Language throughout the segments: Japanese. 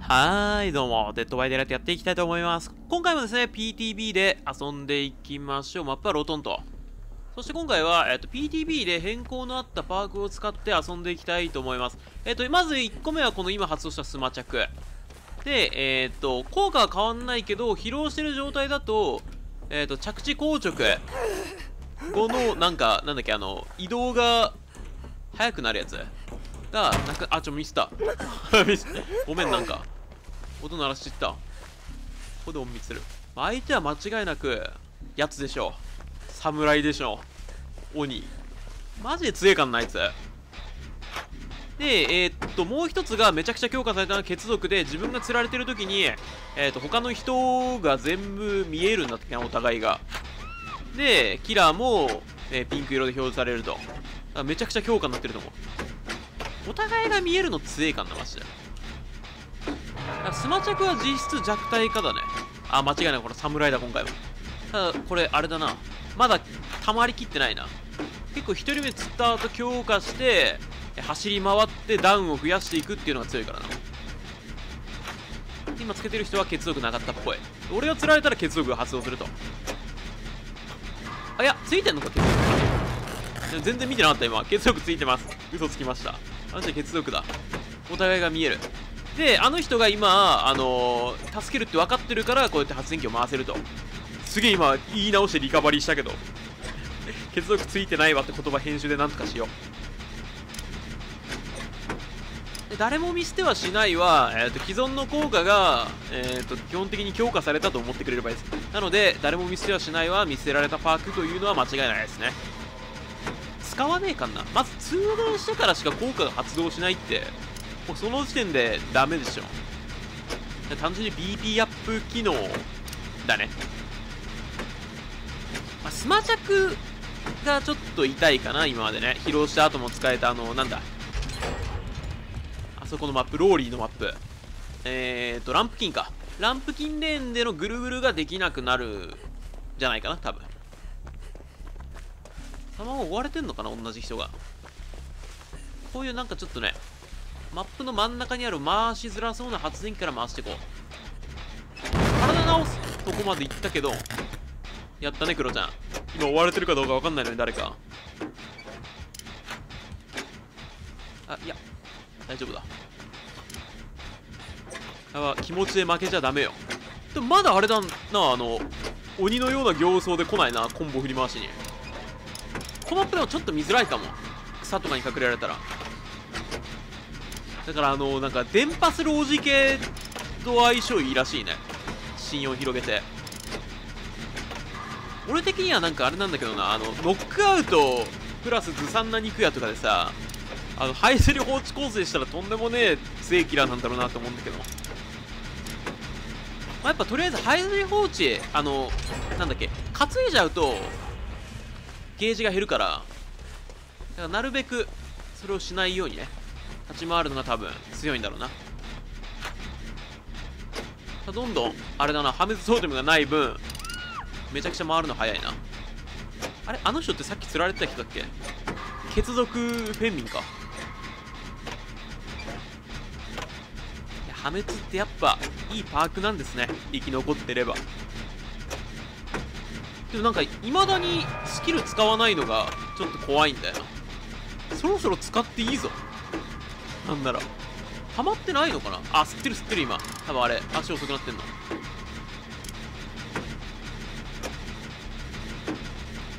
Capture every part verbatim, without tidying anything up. はーい、どうも、デッドバイデイライトやっていきたいと思います。今回もですね、ピーティービー で遊んでいきましょう。マップはロトンと。そして今回は、えっと、ピーティービー で変更のあったパークを使って遊んでいきたいと思います。えっと、まずいっこめはこの今発動したスマチャク。で、えっと、効果は変わんないけど、疲労してる状態だと、えっと、着地硬直後の、なんか、なんだっけ、あの、移動が速くなるやつが、なんか、あ、ちょ、ミスった。ミスった。ごめん、なんか。音鳴らしていった。ここで隠密する。相手は間違いなく、やつでしょう。侍でしょう。鬼。マジで強えかんな、あいつ。で、えー、っと、もう一つがめちゃくちゃ強化されたのは血族で、自分が釣られてる時に、えー、っと、他の人が全部見えるんだって、お互いが。で、キラーも、えー、ピンク色で表示されると。だからめちゃくちゃ強化になってると思う。お互いが見えるの強えかんな、マジで。スマチャクは実質弱体化だね。あ、間違いない。これ侍だ、今回も。ただ、これ、あれだな。まだ、溜まりきってないな。結構、ひとりめ釣った後、強化して、走り回って、ダウンを増やしていくっていうのが強いからな。今、つけてる人は血族なかったっぽい。俺が釣られたら血族が発動すると。あ、いや、ついてんのか、血族。全然見てなかった、今。血族ついてます。嘘つきました。あ、じゃ血族だ。お互いが見える。で、あの人が今、あのー、助けるって分かってるから、こうやって発電機を回せると。すげえ今、言い直してリカバリーしたけど。血族ついてないわって言葉編集でなんとかしよう。で、誰も見捨てはしないは、えーと、既存の効果が、えーと、基本的に強化されたと思ってくれればいいです。なので、誰も見捨てはしないは、見捨てられたパークというのは間違いないですね。使わねえかな。まず、通電してからしか効果が発動しないって。もうその時点でダメでしょ。単純に ビーピー アップ機能だね。まあ、スマチャクがちょっと痛いかな、今までね。疲労した後も使えた、あの、なんだ。あそこのマップ、ローリーのマップ。えーと、ランプキンか。ランプキンレーンでのぐるぐるができなくなるじゃないかな、多分。卵追われてんのかな、同じ人が。こういうなんかちょっとね、マップの真ん中にある回しづらそうな発電機から回していこう。体直すとこまで行ったけど、やったね、クロちゃん。今追われてるかどうか分かんないのに、誰か。あ、いや、大丈夫だ。あ、気持ちで負けちゃダメよ。でもまだあれだな、あの、鬼のような形相で来ないな、コンボ振り回しに。このマップでもちょっと見づらいかも。草とかに隠れられたら。だからあのー、なんか電波するおじ系と相性いいらしいね。信用広げて。俺的にはなんかあれなんだけどな、あの、ノックアウトプラスずさんな肉屋とかでさ、あの、排水量放置構成したらとんでもねえ強いキラーなんだろうなと思うんだけど。まあ、やっぱとりあえず排水放置、あの、なんだっけ、担いじゃうと、ゲージが減るから、だからなるべくそれをしないようにね。立ち回るのが多分強いんだろうな。どんどんあれだな、破滅トーテムがない分めちゃくちゃ回るの早いな。あれ、あの人ってさっき釣られてた人だっけ。血族ペンミンか。いや、破滅ってやっぱいいパークなんですね、生き残ってれば。でもなんかいまだにスキル使わないのがちょっと怖いんだよな。そろそろ使っていいぞ。なんなら溜まってないのかな。あ、吸ってる吸ってる。今多分あれ足遅くなってんの。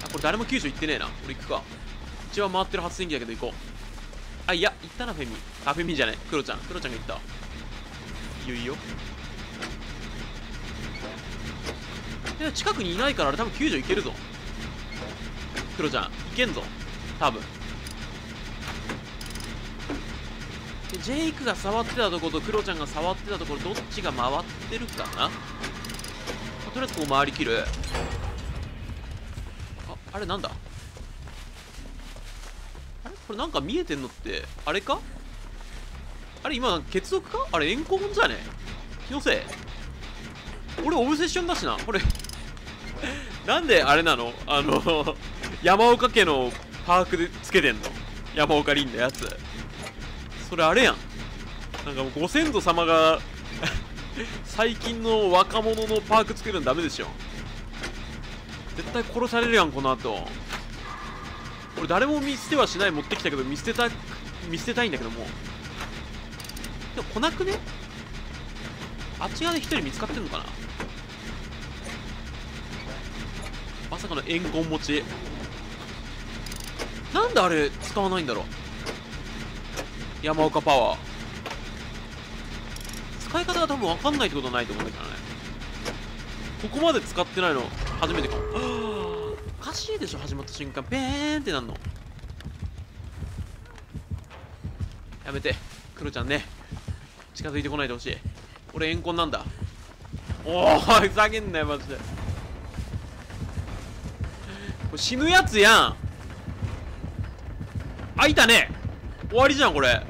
あ、これ誰もきゅうじゅういってねえな。俺行くか。一応回ってる発電機だけど行こう。あ、いや行ったな、フェミ。あ、フェミじゃない、クロちゃん。クロちゃんが行った。いいよいいよ。いや、近くにいないからあれ多分きゅうじゅういけるぞ。クロちゃん行けんぞ多分。ジェイクが触ってたところとクロちゃんが触ってたところ、どっちが回ってるかな。とりあえずこう回りきる。あ、あれなんだ、あれこれなんか見えてんのってあれか。あれ今血族か。あれ炎光本じゃねえ、気のせい。俺オブセッションだしなこれ。なんであれなの、あの山岡家のパークでつけてんの、山岡凛のやつ。それあれやん。なんかもうご先祖様が最近の若者のパーク作るのダメでしょ。絶対殺されるやんこの後。俺誰も見捨てはしない、持ってきたけど見捨てた見捨てたいんだけどもう。でも来なくね？あっち側で一人見つかってんのかな。まさかの怨恨持ち。なんであれ使わないんだろう、山岡パワー。使い方が多分分かんないってことはないと思うんだけどね。ここまで使ってないの初めてかも。おかしいでしょ、始まった瞬間ペーンってなんのやめて。クロちゃんね、近づいてこないでほしい。俺怨恨なんだ。おーい、ふざけんなよマジで。これ死ぬやつやん。あ、いたね。終わりじゃんこれ。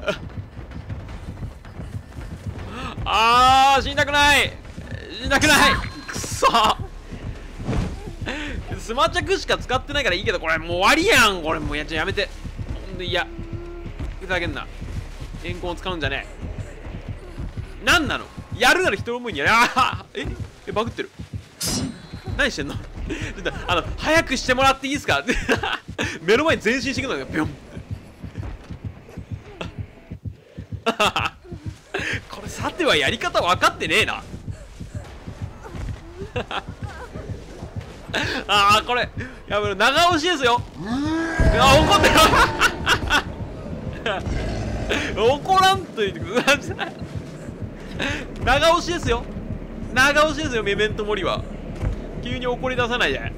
あー、死にたくない死にたくない。くそスマチャクしか使ってないからいいけど、これもう終わりやんこれ。もうやっちゃやめて。いや、ふざけんな。怨恨を使うんじゃねえ。なんなの、やるなら人思いにやれ。あー、ええ、バグってる。何してんの。あの、早くしてもらっていいですか。目の前に前進してくるのがビョン。これさてはやり方分かってねえな。ああ、これやめろ、長押しですよ。あ、怒ってる。怒らんと言ってください。長押しですよ、長押しですよ。メメントモリは急に怒り出さないで。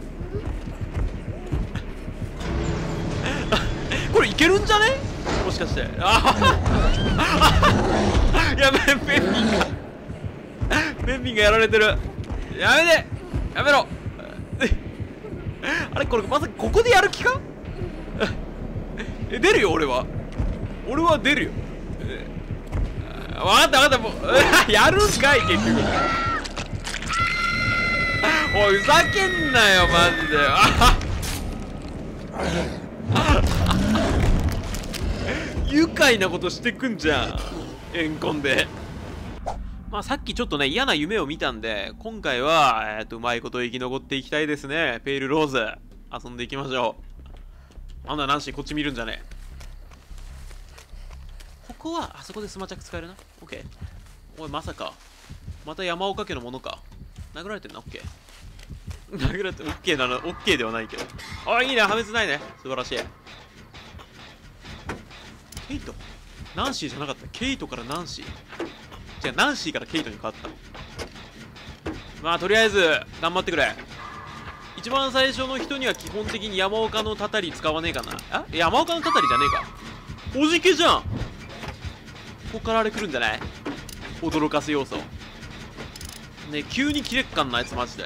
これいけるんじゃね、もしかして。ああ、いや、ペンピンがペンピンがやられてる。やめて、やめろ。あれ、これまさかここでやる気か。え、出るよ俺は。俺は出るよ。分かった分かった、もうやるんかい結局。おい、ふざけんなよマジで。あっ愉快なことしてくんじゃん怨恨で。まあさっきちょっとね、嫌な夢を見たんで、今回は、えー、とうまいこと生き残っていきたいですね。ペールローズ遊んでいきましょう。あんなナンシーこっち見るんじゃねえ。ここはあそこでスマチャク使えるな。オッケー。おい、まさかまた山岡家のものか。殴られてんな。オッケー。殴られてオッケーなの。オッケーではないけど。あ、いいね、破滅ないね、素晴らしい。ケイト、ナンシーじゃなかった。ケイトからナンシー、違う、ナンシーからケイトに変わった。まあとりあえず頑張ってくれ。一番最初の人には基本的に山岡のたたり使わねえかな。あ、山岡のたたりじゃねえか。おじけじゃん。ここからあれ来るんじゃない、驚かせ要素ね。急にキレっかんなやつマジで。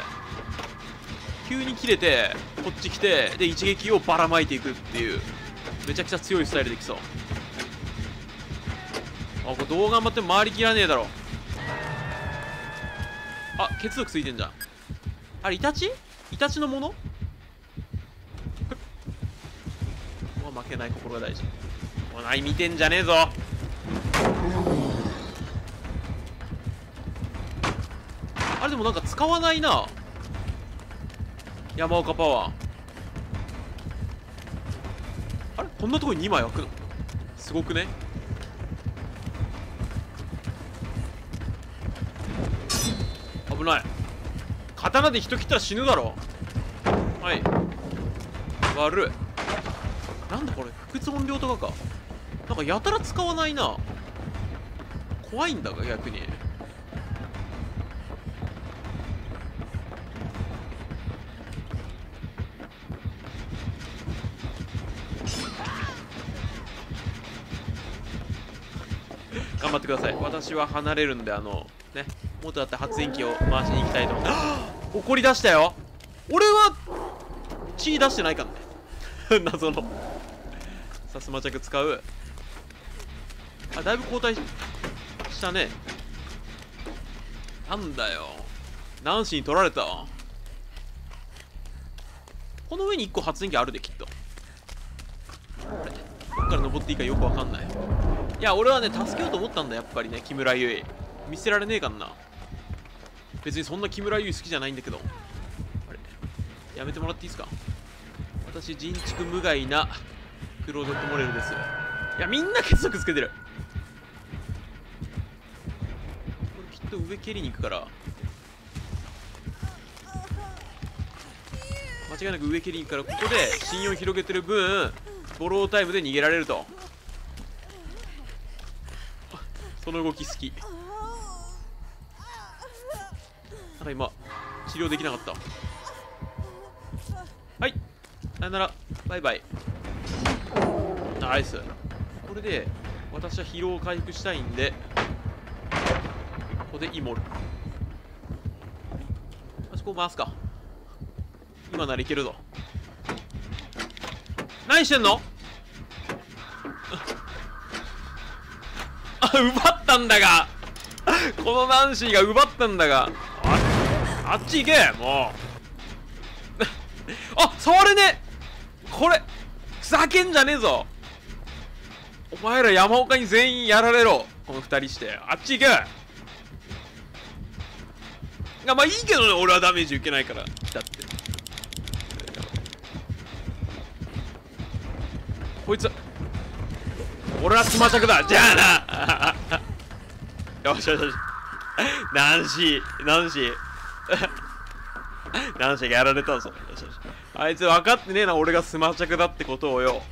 急にキレてこっち来て、で一撃をばらまいていくっていう、めちゃくちゃ強いスタイルできそう。あ、これどう頑張っても回りきらねえだろ。あ、血族ついてんじゃん。あれイタチ？イタチのもの？うわ、負けない心が大事。お前見てんじゃねえぞ。あれでもなんか使わないな、山岡パワー。あれ、こんなとこににまい開くのすごくね。危ない。刀で人切ったら死ぬだろ。はい、悪い。なんだこれ、不屈音量とかか。なんかやたら使わないな、怖いんだが逆に。頑張ってください。私は離れるんで、あのね、元だった発電機を回しに行きたいと思います。怒り出したよ俺は。血出してないかんね。謎のさ、スマチャク使う。あ、だいぶ後退 し, したね。なんだよ、ナンシーに取られた。この上にいっこ発電機あるできっと。あれ、どっから登っていいかよくわかんない。いや、俺はね、助けようと思ったんだ、やっぱりね、木村優衣。見せられねえかんな。別にそんな木村優好きじゃないんだけど。あれやめてもらっていいですか。私人畜無害なクローゼットモデルです。いやみんな結束つけてる。これきっと上蹴りに行くから間違いなく上蹴りに行くから、ここで信用を広げてる分ボロータイムで逃げられると。その動き好き。ただ今治療できなかった。はいさよならバイバイ。ナイス。これで私は疲労を回復したいんで、ここでイモルあそこを回すか。今ならいけるぞ。何してんの。あ奪ったんだがこのナンシーが奪ったんだが、あっち行けもうあ触れねえ。これふざけんじゃねえぞ。お前ら山岡に全員やられろ。このふたりしてあっち行け。あまあいいけどね、俺はダメージ受けないからだって。こいつ俺はスマチャクだじゃあなよしよしよしナンシーナンシーナンシーがやられたぞ。よしよしあいつ分かってねえな、俺がスマチャクだってことをよ。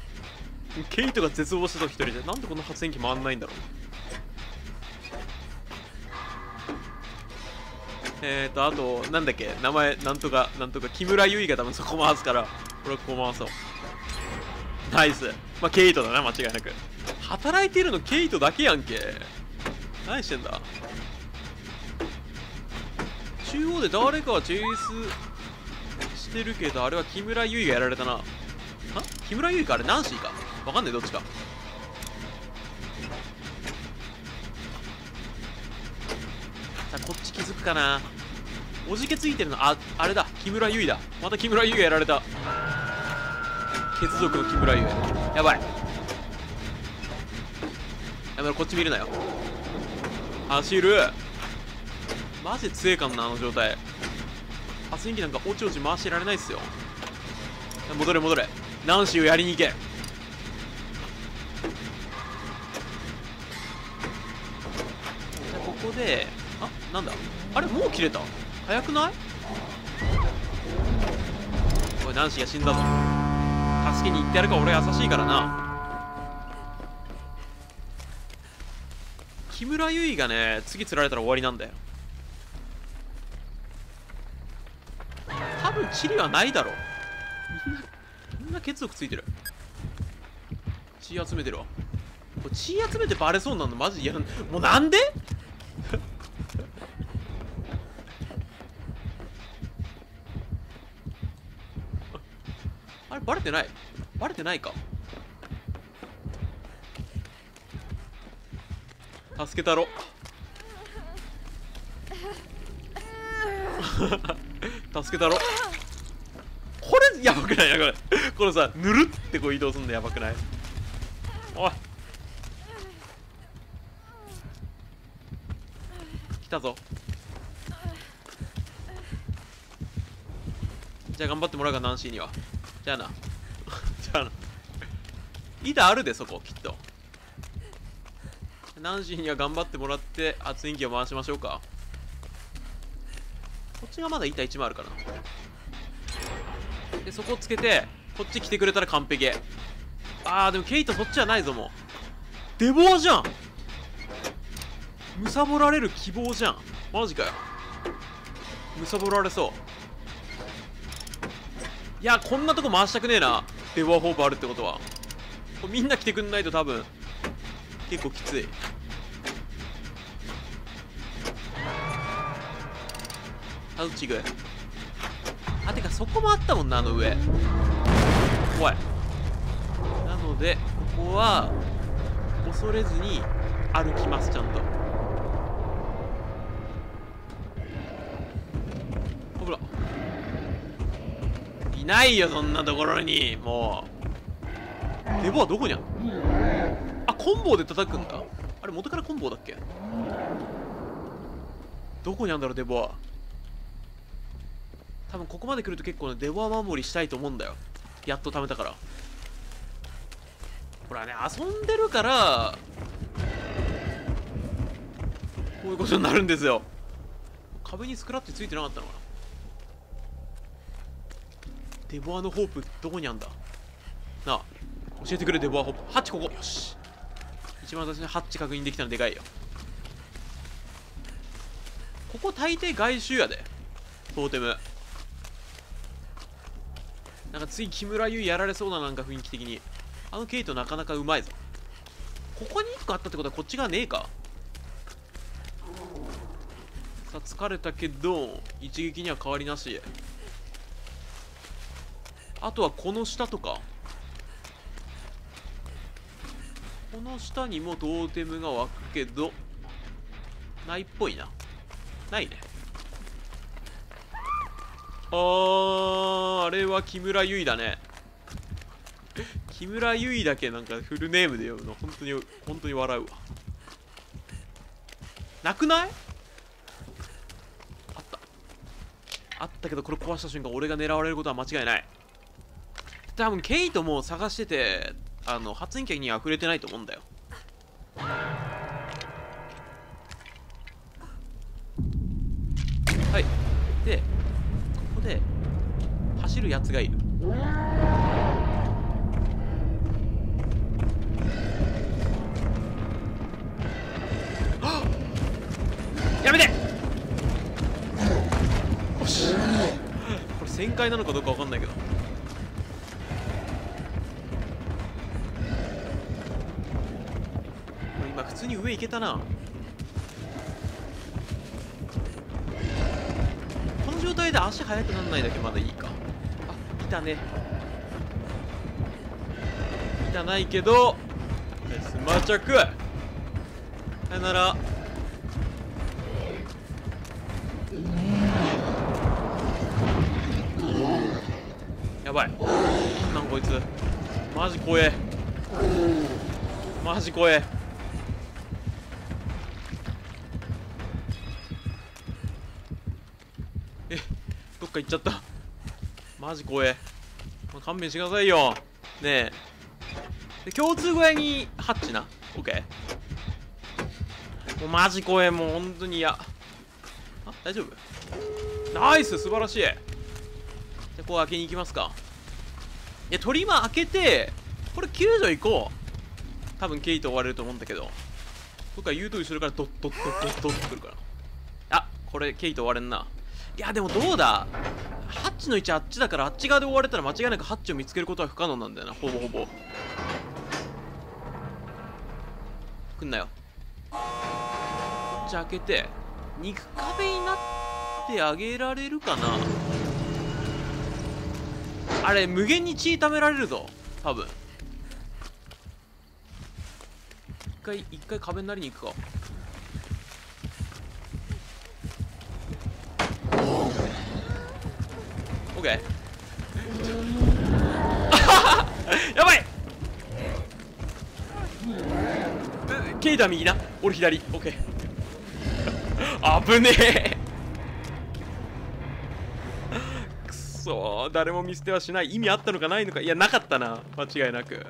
ケイトが絶望したと一人でなんでこんな発電機回んないんだろう。えーとあとなんだっけ名前なんとかなんとか木村優衣が多分そこ回すから俺はここ回そう。ナイス。まあケイトだな間違いなく。働いてるのケイトだけやんけ。何してんだ。中央で誰かはチェイスしてるけど、あれは木村優衣がやられたな。あ木村優衣かあれナンシーかわかんないどっちか。さあこっち気づくかな。おじけついてるのああれだ木村優衣だ。また木村優衣がやられた。血族の木村優やばい。やばいこっち見るなよ。走るマジで強えかんなあの状態。発電機なんかおちおち回してられないっすよ。戻れ戻れナンシーをやりに行け。じゃあここであなんだあれもう切れた早くない。おいナンシーが死んだぞ。助けに行ってやるか俺優しいからな。木村優衣がね次釣られたら終わりなんだよ多分。チリはないだろみんなみんな血族ついてる。血集めてるわ。これ血集めてバレそうなのマジ嫌なんだもうなんでバレてないバレてないか。助けたろ助けたろ。これやばくないやばくないこのさぬるってこう移動すんのやばくない。おい来たぞ。じゃあ頑張ってもらうかナンシーには。じゃあなじゃあな板あるでそこきっと。ナンシーには頑張ってもらって圧印機を回しましょうか。こっちがまだ板いちまいあるからでそこをつけてこっち来てくれたら完璧。あーでもケイトそっちじゃないぞ。もうデボーじゃん。むさぼられる希望じゃんマジかよ。むさぼられそう。いやこんなとこ回したくねえな。デボアホープあるってことはこれみんな来てくんないと多分結構きつい。あどっち行く。あてかそこもあったもんなあの上怖い。なのでここは恐れずに歩きますちゃんと。ほらないよそんなところに。もうデボはどこにある。あコンボで叩くんだあれ元からコンボだっけ。どこにあるんだろう、デボア。多分ここまで来ると結構ね、デボア守りしたいと思うんだよ。やっと貯めたから。ほらね、遊んでるから、こういうことになるんですよ。壁にスクラッチついてなかったのかな。デボアのホープ、どこにあんだなあ、教えてくれ、デボアホープ。ハッチ、ここ。よし。一番最初にハッチ確認できたのでかいよ。ここ大抵外周やで、トーテム。なんか次木村優やられそうな、なんか雰囲気的に。あのケイトなかなかうまいぞ。ここにいっこあったってことはこっち側ねえか。さあ疲れたけど一撃には変わりなし。あとはこの下とか、この下にもトーテムが湧くけどないっぽいな。ないね。あー、あれは木村優衣だね。木村優衣だけなんかフルネームで呼ぶの本当に本当に笑うわ。なくない？あった、あったけどこれ壊した瞬間俺が狙われることは間違いない。多分ケイトも探してて、あの発言客には触れてないと思うんだよ。はい、でここで走るやつがいる。やめて。よし、これ旋回なのかどうかわかんないけど、今普通に上行けたな。この状態で足速くならないだけまだいいか。あ、来たね。来たないけどスマチャク。さよなら。やばい、なんこいつマジ怖え、マジ怖え。え、どっか行っちゃった、マジ怖え。まあ、勘弁してくださいよねえ。で共通小屋にハッチな。オッケー。もうマジ怖え、もう本当に嫌。あ、大丈夫。ナイス、素晴らしい。じゃあここ開けに行きますか。いや、鳥間開けてこれ救助行こう。多分ケイト追われると思うんだけど、どっか言うと後ろからドッドッドッドッドッとくるから。あ、これケイト追われんな。いやでもどうだ、ハッチの位置あっちだから、あっち側で追われたら間違いなくハッチを見つけることは不可能なんだよな、ほぼほぼ。来んなよ。こっち開けて肉壁になってあげられるかな。あれ無限に血貯められるぞ多分。一回一回壁になりに行くか。オッケー。やばい。ケイダ右な、俺左。オッケー。危ねえ。くそー、誰も見捨てはしない。意味あったのかないのか。いや、なかったな間違いなく。